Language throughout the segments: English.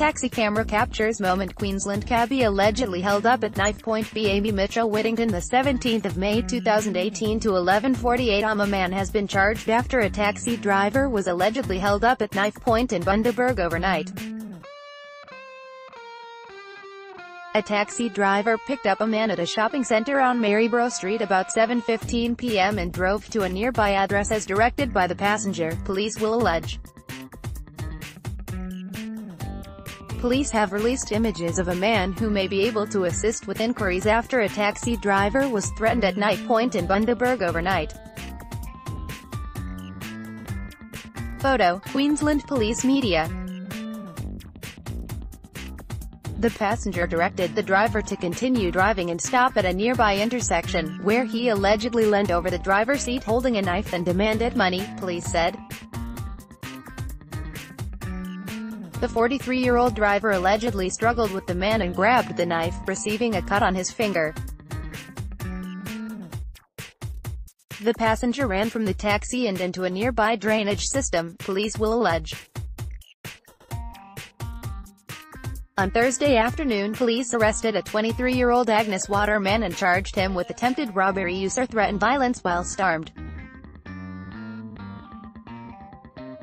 Taxi camera captures moment Queensland cabbie allegedly held up at knife point by Amy Mitchell-Whittington 17 May 2018 to 11:48 am. A man has been charged after a taxi driver was allegedly held up at knife point in Bundaberg overnight. A taxi driver picked up a man at a shopping centre on Maryborough Street about 7:15 p.m. and drove to a nearby address as directed by the passenger, police will allege. Police have released images of a man who may be able to assist with inquiries after a taxi driver was threatened at knife point in Bundaberg overnight. Photo, Queensland Police Media. The passenger directed the driver to continue driving and stop at a nearby intersection, where he allegedly leaned over the driver's seat holding a knife and demanded money, police said. The 43-year-old driver allegedly struggled with the man and grabbed the knife, receiving a cut on his finger. The passenger ran from the taxi and into a nearby drainage system, police will allege. On Thursday afternoon, police arrested a 23-year-old Agnes Waterman and charged him with attempted robbery, use or threatened violence whilst armed.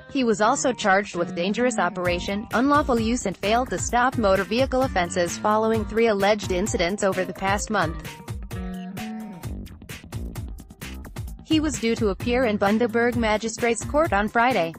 He was also charged with dangerous operation, unlawful use and failed to stop motor vehicle offences following 3 alleged incidents over the past month. He was due to appear in Bundaberg Magistrates Court on Friday.